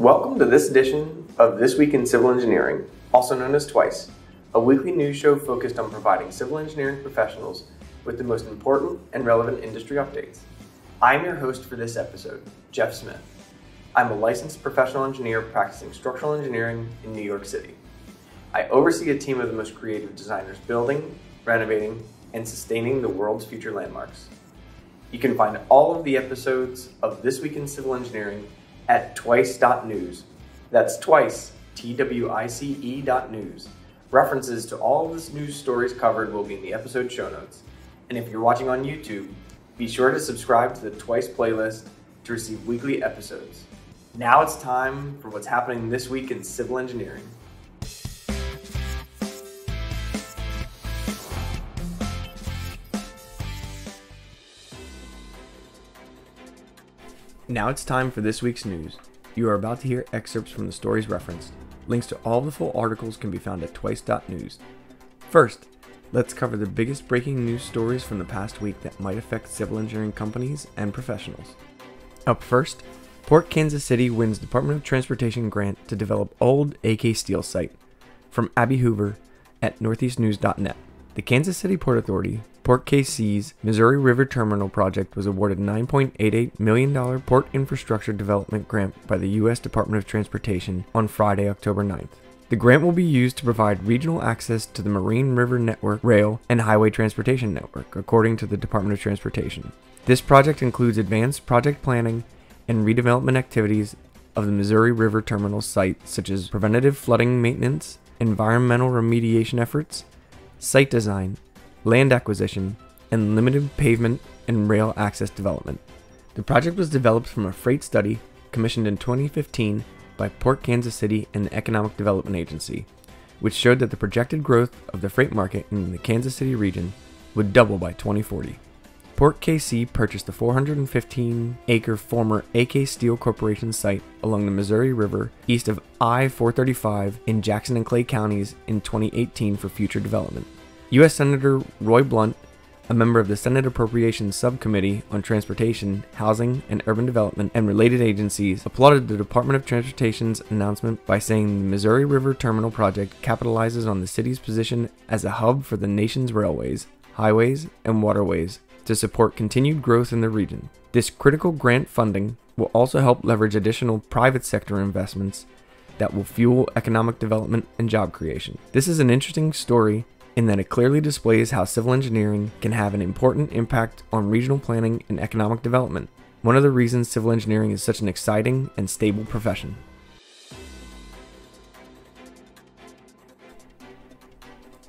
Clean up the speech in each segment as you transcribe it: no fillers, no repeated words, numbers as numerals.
Welcome to this edition of This Week in Civil Engineering, also known as TWICE, a weekly news show focused on providing civil engineering professionals with the most important and relevant industry updates. I'm your host for this episode, Jeff Smith. I'm a licensed professional engineer practicing structural engineering in New York City. I oversee a team of the most creative designers building, renovating, and sustaining the world's future landmarks. You can find all of the episodes of This Week in Civil Engineering at twice.news. That's twice, TWICE.news. References to all of the news stories covered will be in the episode show notes. And if you're watching on YouTube, be sure to subscribe to the TWICE playlist to receive weekly episodes. Now it's time for what's happening this week in civil engineering. Now it's time for this week's news. You are about to hear excerpts from the stories referenced. Links to all the full articles can be found at twice.news. First, let's cover the biggest breaking news stories from the past week that might affect civil engineering companies and professionals. Up first, Port Kansas City wins Department of Transportation grant to develop old AK Steel site. From Abby Hoover at northeastnews.net. The Kansas City Port Authority, Port KC's Missouri River Terminal project was awarded a $9.88 million port infrastructure development grant by the U.S. Department of Transportation on Friday, October 9th. The grant will be used to provide regional access to the Marine River Network Rail and Highway Transportation Network, according to the Department of Transportation. This project includes advanced project planning and redevelopment activities of the Missouri River Terminal site, such as preventative flooding maintenance, environmental remediation efforts, site design, land acquisition, and limited pavement and rail access development. The project was developed from a freight study commissioned in 2015 by Port Kansas City and the Economic Development Agency, which showed that the projected growth of the freight market in the Kansas City region would double by 2040. Port KC purchased the 415-acre former AK Steel Corporation site along the Missouri River east of I-435 in Jackson and Clay counties in 2018 for future development. U.S. Senator Roy Blunt, a member of the Senate Appropriations Subcommittee on Transportation, Housing, and Urban Development and related agencies, applauded the Department of Transportation's announcement by saying the Missouri River Terminal project capitalizes on the city's position as a hub for the nation's railways, highways, and waterways to support continued growth in the region. This critical grant funding will also help leverage additional private sector investments that will fuel economic development and job creation. This is an interesting story in that it clearly displays how civil engineering can have an important impact on regional planning and economic development, one of the reasons civil engineering is such an exciting and stable profession.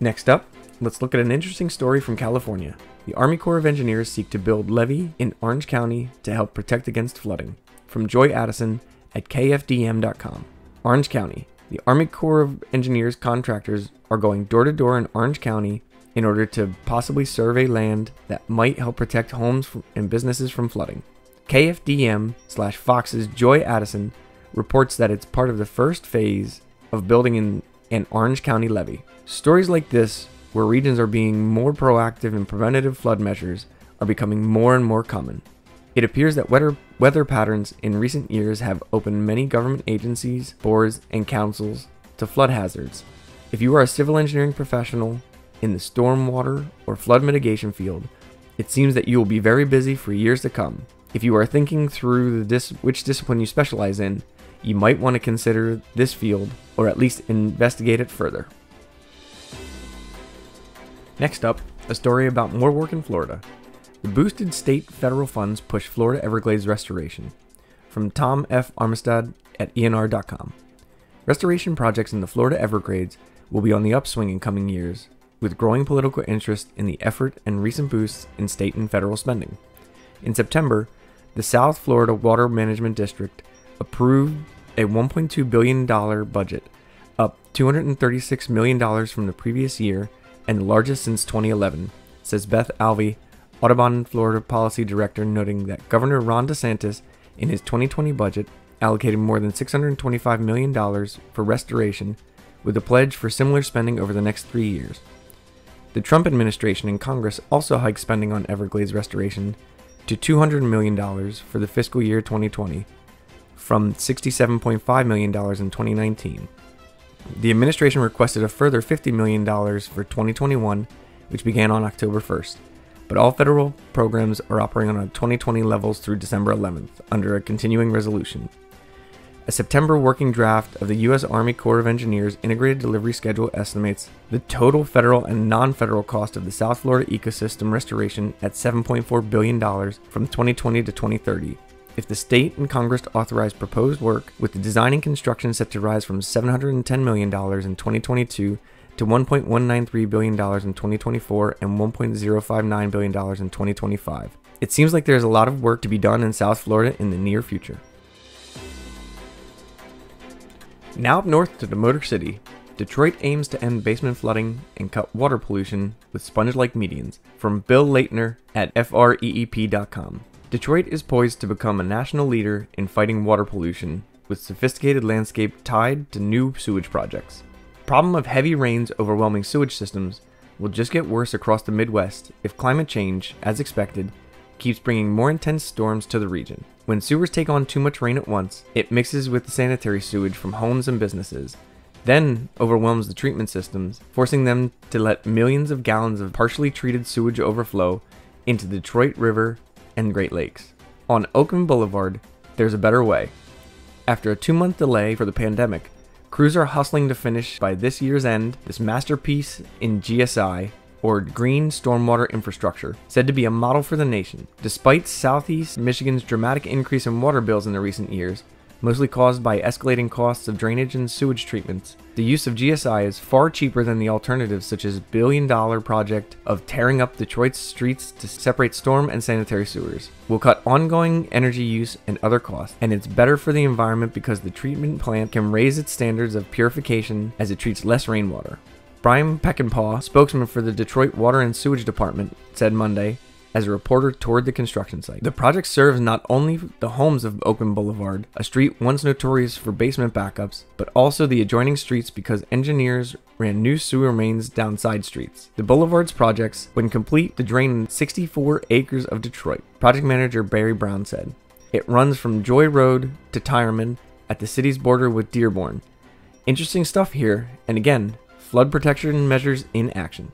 Next up, let's look at an interesting story from California. The Army Corps of Engineers seek to build levee in Orange County to help protect against flooding. From Joy Addison at KFDM.com. Orange County. The Army Corps of Engineers contractors are going door-to-door in Orange County in order to possibly survey land that might help protect homes and businesses from flooding. KFDM/Fox's Joy Addison reports that it's part of the first phase of building an Orange County levee. Stories like this, where regions are being more proactive in preventative flood measures, are becoming more and more common. It appears that weather patterns in recent years have opened many government agencies, boards, and councils to flood hazards. If you are a civil engineering professional in the stormwater or flood mitigation field, it seems that you will be very busy for years to come. If you are thinking through which discipline you specialize in, you might want to consider this field or at least investigate it further. Next up, a story about more work in Florida. The boosted state federal funds push Florida Everglades restoration. From Tom F. Armistad at enr.com. Restoration projects in the Florida Everglades will be on the upswing in coming years, with growing political interest in the effort and recent boosts in state and federal spending. In September, the South Florida Water Management District approved a $1.2 billion budget, up $236 million from the previous year and the largest since 2011, says Beth Alvey, Audubon, Florida Policy Director, noting that Governor Ron DeSantis, in his 2020 budget, allocated more than $625 million for restoration, with a pledge for similar spending over the next 3 years. The Trump administration and Congress also hiked spending on Everglades restoration to $200 million for the fiscal year 2020, from $67.5 million in 2019. The administration requested a further $50 million for 2021, which began on October 1st, but all federal programs are operating on 2020 levels through December 11th under a continuing resolution. A September working draft of the U.S. Army Corps of Engineers Integrated Delivery Schedule estimates the total federal and non-federal cost of the South Florida ecosystem restoration at $7.4 billion from 2020 to 2030. If the state and Congress authorize proposed work, with the design and construction set to rise from $710 million in 2022 to $1.193 billion in 2024 and $1.059 billion in 2025. It seems like there's a lot of work to be done in South Florida in the near future. Now up north to the Motor City, Detroit aims to end basement flooding and cut water pollution with sponge-like medians. From Bill Leitner at FREEP.com. Detroit is poised to become a national leader in fighting water pollution with sophisticated landscape tied to new sewage projects. The problem of heavy rains overwhelming sewage systems will just get worse across the Midwest if climate change, as expected, keeps bringing more intense storms to the region. When sewers take on too much rain at once, it mixes with the sanitary sewage from homes and businesses, then overwhelms the treatment systems, forcing them to let millions of gallons of partially treated sewage overflow into the Detroit River and Great Lakes. On Oakland Boulevard, there's a better way. After a 2-month delay for the pandemic, crews are hustling to finish by this year's end this masterpiece in GSI, or green stormwater infrastructure, said to be a model for the nation. Despite Southeast Michigan's dramatic increase in water bills in the recent years, mostly caused by escalating costs of drainage and sewage treatments, the use of GSI is far cheaper than the alternatives, such as billion-dollar project of tearing up Detroit's streets to separate storm and sanitary sewers. We'll cut ongoing energy use and other costs, and it's better for the environment because the treatment plant can raise its standards of purification as it treats less rainwater. Brian Peckinpah, spokesman for the Detroit Water and Sewage Department, said Monday as a reporter toured the construction site. The project serves not only the homes of Oakland Boulevard, a street once notorious for basement backups, but also the adjoining streets because engineers ran new sewer mains down side streets. The Boulevard's projects, when complete, the drain 64 acres of Detroit, project manager Barry Brown said. It runs from Joy Road to Tyerman at the city's border with Dearborn. Interesting stuff here, and again, flood protection measures in action.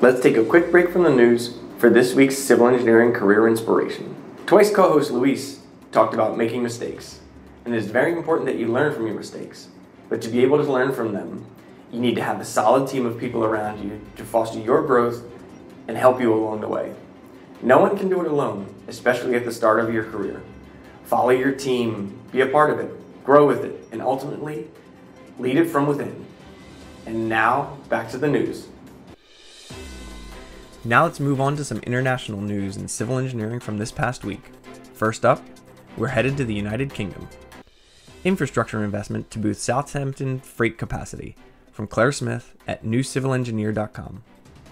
Let's take a quick break from the news for this week's Civil Engineering Career Inspiration. Twice co-host Luis talked about making mistakes, and it is very important that you learn from your mistakes. But to be able to learn from them, you need to have a solid team of people around you to foster your growth and help you along the way. No one can do it alone, especially at the start of your career. Follow your team, be a part of it, grow with it, and ultimately, lead it from within. And now, back to the news. Now let's move on to some international news in civil engineering from this past week. First up, we're headed to the United Kingdom. Infrastructure investment to boost Southampton freight capacity, from Claire Smith at newcivilengineer.com.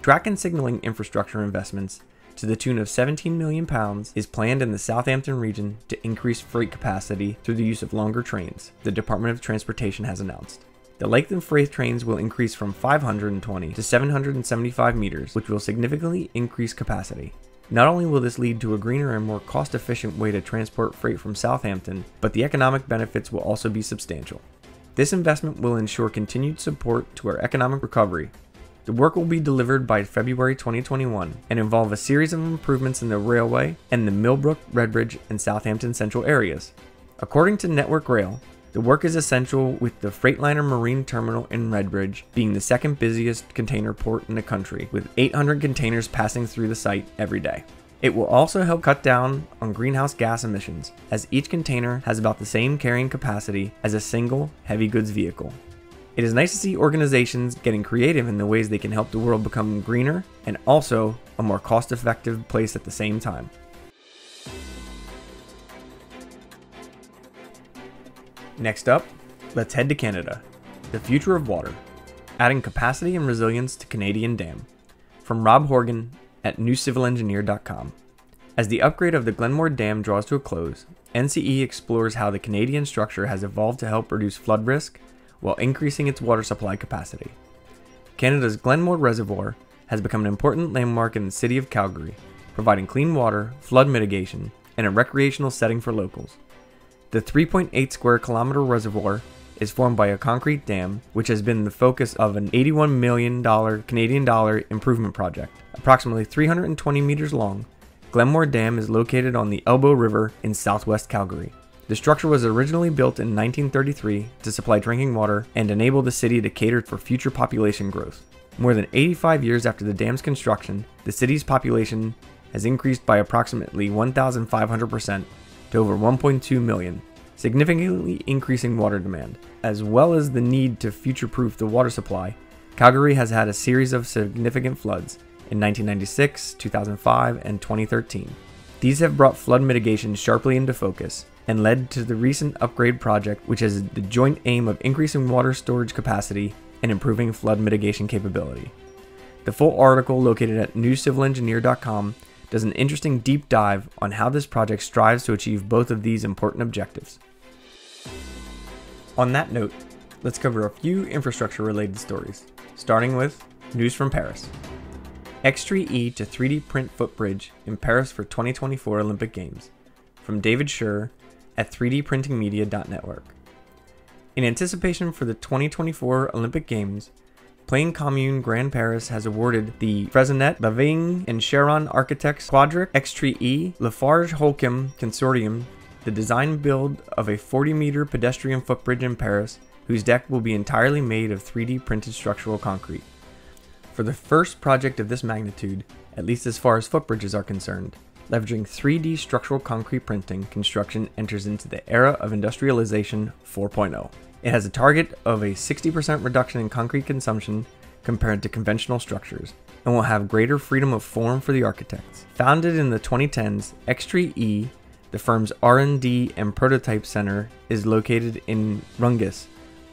Track and signaling infrastructure investments to the tune of £17 million is planned in the Southampton region to increase freight capacity through the use of longer trains, the Department of Transportation has announced. The length of freight trains will increase from 520 to 775 meters, which will significantly increase capacity. Not only will this lead to a greener and more cost-efficient way to transport freight from Southampton, but the economic benefits will also be substantial. This investment will ensure continued support to our economic recovery. The work will be delivered by February 2021 and involve a series of improvements in the railway and the Millbrook, Redbridge, and Southampton Central areas. According to Network Rail, the work is essential, with the Freightliner Marine Terminal in Redbridge being the second busiest container port in the country, with 800 containers passing through the site every day. It will also help cut down on greenhouse gas emissions, as each container has about the same carrying capacity as a single heavy goods vehicle. It is nice to see organizations getting creative in the ways they can help the world become greener and also a more cost-effective place at the same time. Next up, let's head to Canada. The future of water, adding capacity and resilience to Canadian dam, from Rob Horgan at newcivilengineer.com. As the upgrade of the Glenmore Dam draws to a close, NCE explores how the Canadian structure has evolved to help reduce flood risk while increasing its water supply capacity. Canada's Glenmore Reservoir has become an important landmark in the city of Calgary, providing clean water, flood mitigation, and a recreational setting for locals. The 3.8 square kilometer reservoir is formed by a concrete dam, which has been the focus of an $81 million Canadian dollar improvement project. Approximately 320 meters long, Glenmore Dam is located on the Elbow River in southwest Calgary. The structure was originally built in 1933 to supply drinking water and enable the city to cater for future population growth. More than 85 years after the dam's construction, the city's population has increased by approximately 1,500% to over 1.2 million, significantly increasing water demand. As well as the need to future-proof the water supply, Calgary has had a series of significant floods in 1996, 2005, and 2013. These have brought flood mitigation sharply into focus and led to the recent upgrade project, which has the joint aim of increasing water storage capacity and improving flood mitigation capability. The full article, located at newcivilengineer.com, does an interesting deep dive on how this project strives to achieve both of these important objectives. On that note, let's cover a few infrastructure-related stories, starting with news from Paris. XtreeE to 3D print footbridge in Paris for 2024 Olympic Games, from David Schur at 3dprintingmedia.network. In anticipation for the 2024 Olympic Games, Plain Commune Grand Paris has awarded the Freyssinet, Baving, and Sharon Architects Quadric XtreeE Lafarge-Holcim Consortium the design build of a 40-meter pedestrian footbridge in Paris, whose deck will be entirely made of 3D printed structural concrete. For the first project of this magnitude, at least as far as footbridges are concerned, leveraging 3D structural concrete printing, construction enters into the era of industrialization 4.0. It has a target of a 60% reduction in concrete consumption compared to conventional structures, and will have greater freedom of form for the architects. Founded in the 2010s, XtreeE, the firm's R&D and prototype center, is located in Rungus,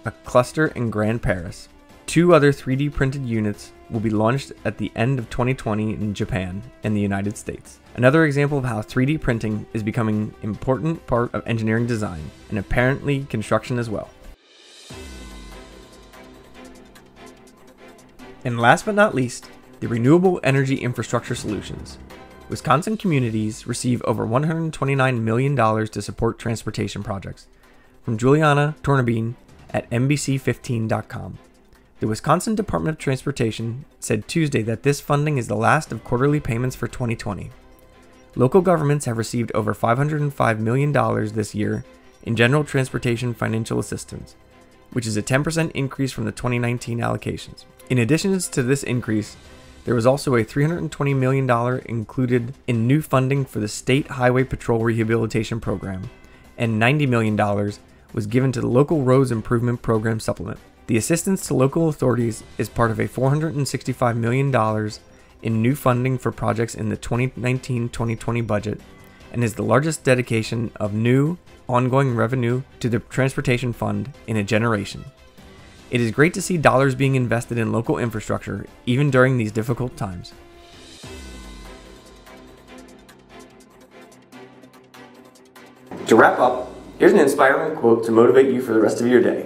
a cluster in Grand Paris. Two other 3D printed units will be launched at the end of 2020 in Japan and the United States. Another example of how 3D printing is becoming an important part of engineering design, and apparently construction as well. And last but not least, the renewable energy infrastructure solutions. Wisconsin communities receive over $129 million to support transportation projects, from Juliana Tornabene at NBC15.com. The Wisconsin Department of Transportation said Tuesday that this funding is the last of quarterly payments for 2020. Local governments have received over $505 million this year in general transportation financial assistance, which is a 10% increase from the 2019 allocations. In addition to this increase, there was also a $320 million included in new funding for the State Highway Patrol Rehabilitation Program, and $90 million was given to the Local Roads Improvement Program supplement. The assistance to local authorities is part of a $465 million in new funding for projects in the 2019-2020 budget, and is the largest dedication of new, ongoing revenue to the Transportation Fund in a generation. It is great to see dollars being invested in local infrastructure, even during these difficult times. To wrap up, here's an inspiring quote to motivate you for the rest of your day.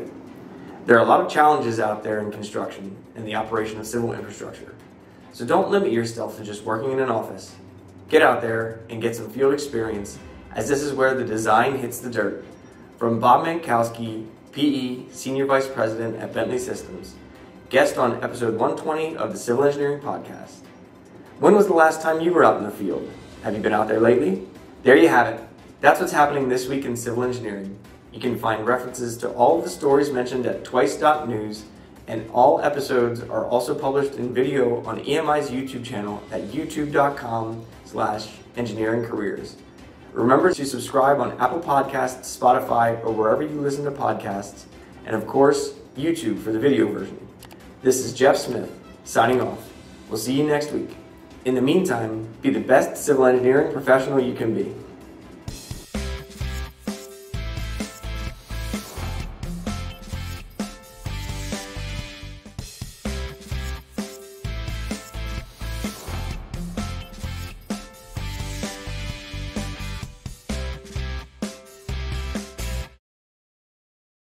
There are a lot of challenges out there in construction and the operation of civil infrastructure, so don't limit yourself to just working in an office. Get out there and get some field experience, as this is where the design hits the dirt. From Bob Mankowski, PE, Senior Vice President at Bentley Systems, guest on episode 120 of the Civil Engineering Podcast. When was the last time you were out in the field? Have you been out there lately? There you have it. That's what's happening this week in civil engineering. You can find references to all of the stories mentioned at twice.news, and all episodes are also published in video on EMI's YouTube channel at youtube.com/engineeringcareers. Remember to subscribe on Apple Podcasts, Spotify, or wherever you listen to podcasts, and of course, YouTube for the video version. This is Jeff Smith, signing off. We'll see you next week. In the meantime, be the best civil engineering professional you can be.